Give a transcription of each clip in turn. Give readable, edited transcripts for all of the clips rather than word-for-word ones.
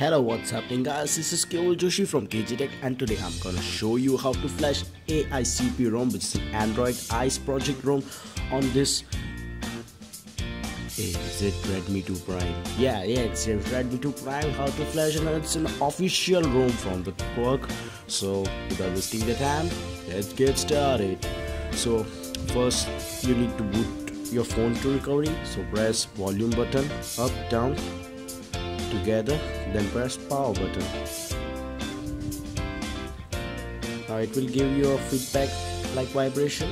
Hello, what's happening guys, this is Keol Joshi from KJ Tech, and today I'm gonna show you how to flash AICP ROM, which is the Android Ice Project ROM, on this. Is it Redmi 2 Prime? Yeah, it's a Redmi 2 Prime, how to flash, and it's an official ROM from the network. So without wasting the time, let's get started. So first you need to boot your phone to recovery, so press volume button up, down, together, then press power button. Now it will give you a feedback like vibration.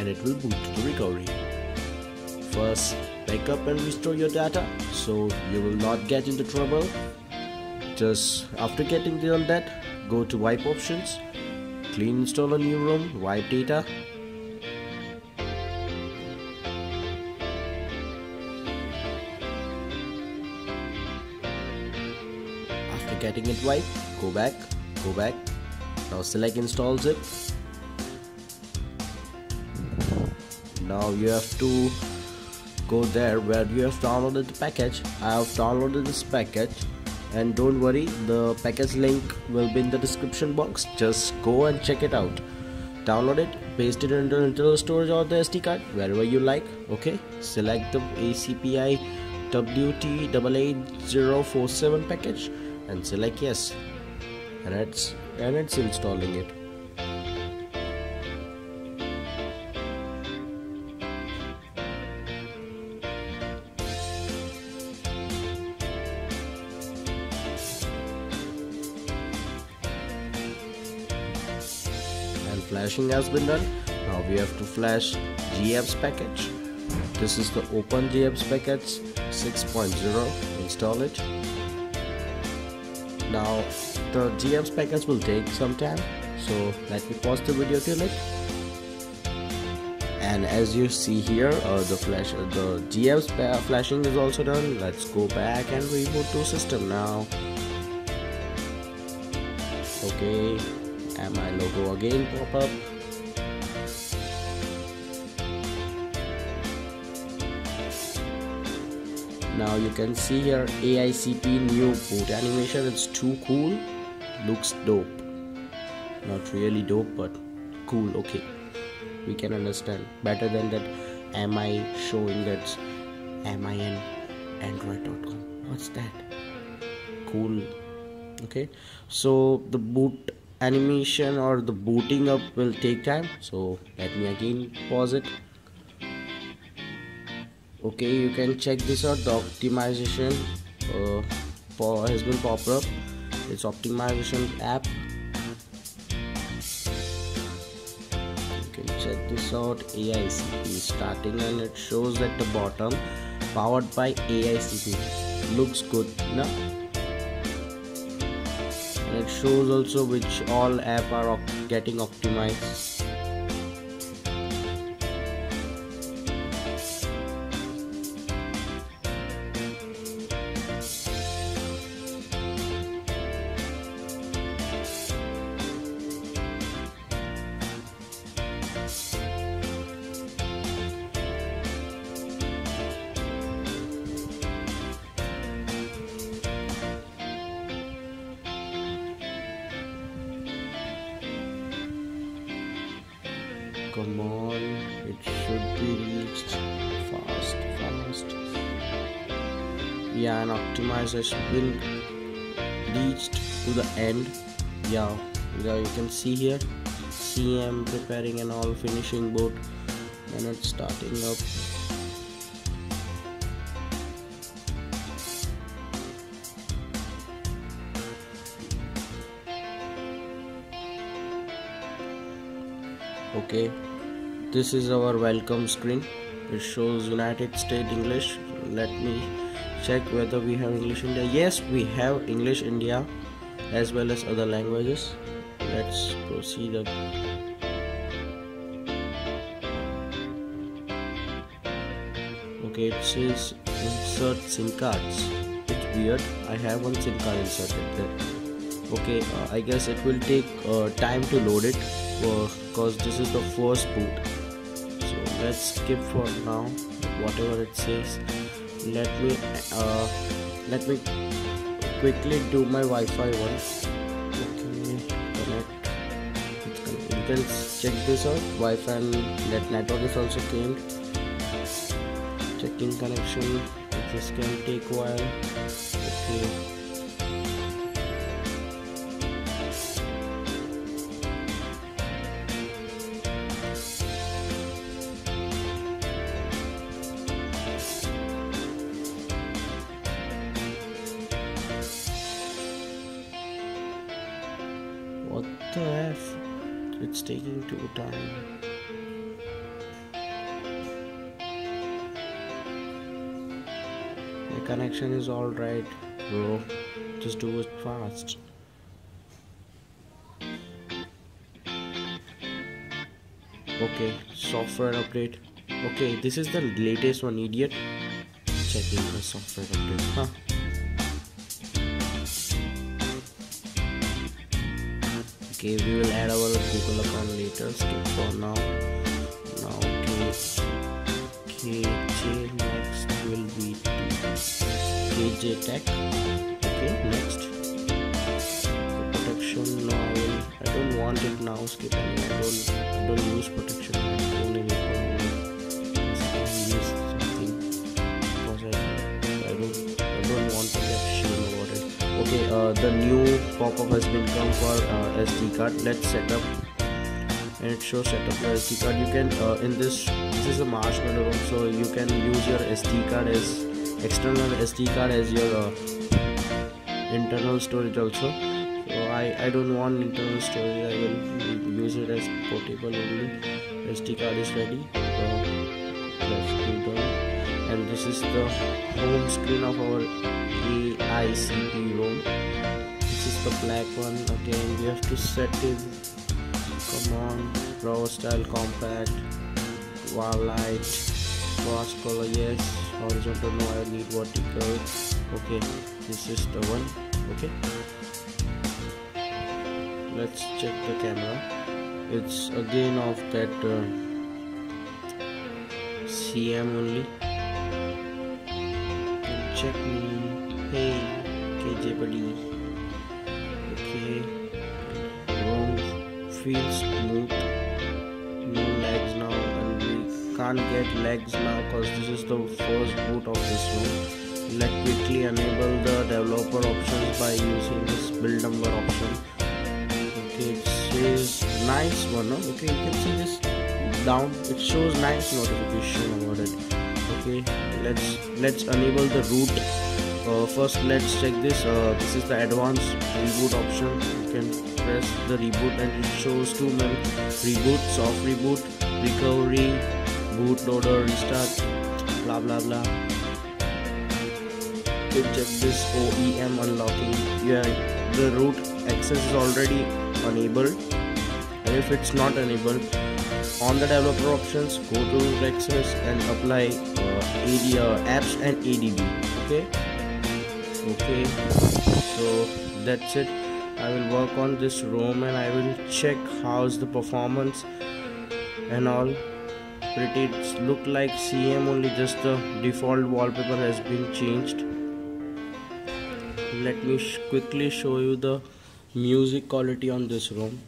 And it will boot to recovery. First, back up and restore your data so you will not get into trouble. Just after getting on that, go to wipe options, clean install a new ROM, wipe data. After getting it wiped, go back, now select install zip. Now you have to go there where you have downloaded the package. I have downloaded this package, and don't worry, the package link will be in the description box. Just go and check it out, download it, paste it into internal storage or the SD card, wherever you like. Okay, select the ACPI wt88047 package and select yes, and it's installing it. And flashing has been done. Now we have to flash gapps package. This is the opengapps package 6.0. Install it. Now the gapps package will take some time, so let me pause the video till it. And as you see here, the gapps flashing is also done. Let's go back and reboot to system now. Okay, and my logo again pop up. Now you can see here AICP new boot animation. It's too cool, looks dope. Not really dope, but cool. Okay, we can understand better than that. Am I showing that? Am I in android.com? What's that? Cool. Okay, so the boot animation or the booting up will take time, so let me again pause it. Okay, you can check this out. The optimization has been popped up. It's optimization app. You can check this out. AICP starting, and it shows at the bottom, powered by AICP. Looks good, no? And it shows also which all app are getting optimized. Come on, it should be reached fast. Yeah, and optimization been reached to the end. Yeah, you can see here CM preparing and all, finishing boot, and it's starting up. Okay, this is our welcome screen. It shows United States English. Let me check whether we have English India. Yes, we have English India as well as other languages. Let's proceed up. Okay, it says insert SIM cards. It's weird, I have one SIM card inserted there. Okay, I guess it will take time to load it, because this is the first boot, so let's skip for now whatever it says. Let me quickly do my Wi-Fi once. Let me connect. You can check this out. Wi-Fi and network is also came. Checking connection. This can take a while. Okay. What the F? It's taking too time. Connection is all right, bro. Just do it fast. Okay, software update. Okay, this is the latest one, idiot. Checking the software update. Huh? Okay, we will add our Google account later. Skip for now. Now, KJ next will be KJ Tech. Okay, next protection. No, I don't want it now. Skip. I don't use protection. I don't use something because I don't want to get sure about it. Okay, the new pop-up has been come for SD card. Let's set up, and it shows setup your SD card. You can in this is a Marshmallow ROM, so you can use your SD card as external SD card as your internal storage also. So I don't want internal storage. I will use it as portable only. SD card is ready. And this is the home screen of our AICP ROM. This is the black one. Again, we have to set it. Come on, raw style compact, wildlight, cross color, yes, horizontal, no, I need vertical. Okay, this is the one. Okay, let's check the camera. It's again of that CM only. Check me, hey KJ buddy. Okay, feels smooth, no lags now, and we can't get lags now because this is the first boot of this ROM. Let's quickly enable the developer options by using this build number option. Okay, it says nice one. No? Okay, you can see this down. It shows nice notification about it. Okay, let's enable the root. First, let's check this. This is the advanced reboot option. You can press the reboot and it shows 2 menu: reboot, soft reboot, recovery, bootloader, restart, blah blah blah. Click check this OEM unlocking. Yeah, the root access is already enabled, and if it's not enabled, on the developer options go to root access and apply apps and ADB. Okay, so that's it. I will work on this ROM and I will check how's the performance and all. Pretty look like CM only, just the default wallpaper has been changed. Let me quickly show you the music quality on this ROM.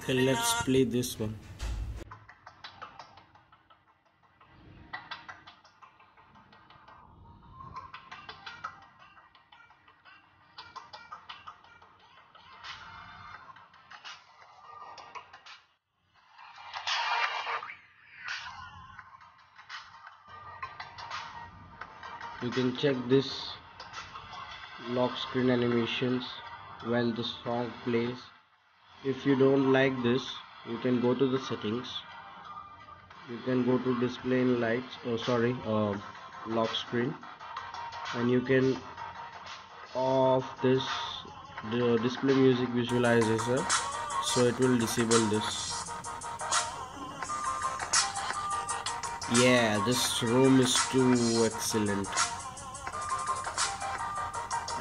Okay, let's play this one. You can check this lock screen animations when the song plays. If you don't like this, you can go to the settings. You can go to display in lights, lock screen, and you can off this the display music visualizer, so it will disable this. Yeah, this ROM is too excellent.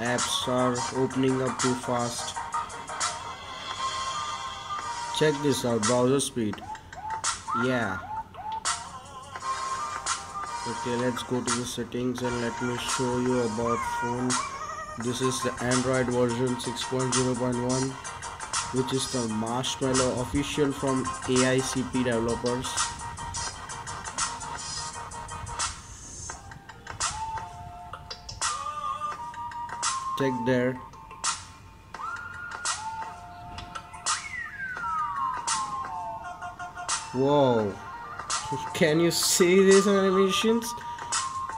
Apps are opening up too fast. Check this out, browser speed. Yeah. Okay, let's go to the settings and let me show you about phone. This is the Android version 6.0.1, which is the Marshmallow official from AICP developers. Check there. Whoa, can you see these animations?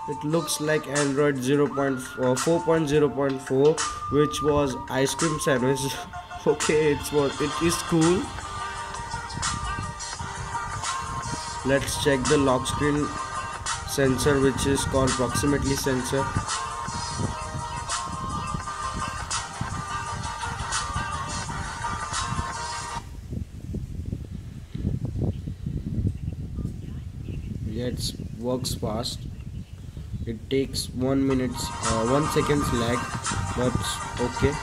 It looks like Android 4.0.4, which was ice cream sandwich. Okay, it is cool. Let's check the lock screen sensor, which is called proximity sensor. Yeah, it works fast. It takes 1 second lag, but okay.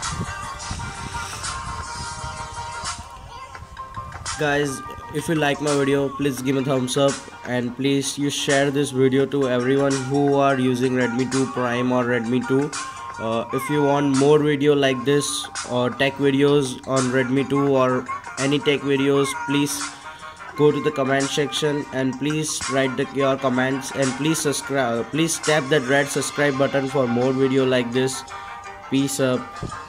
Guys, if you like my video, please give me a thumbs up, and please you share this video to everyone who are using Redmi 2 Prime or Redmi 2. If you want more video like this or tech videos on Redmi 2 or any tech videos, please go to the comment section and please write your comments, and please subscribe. Please tap that red subscribe button for more video like this. Peace up.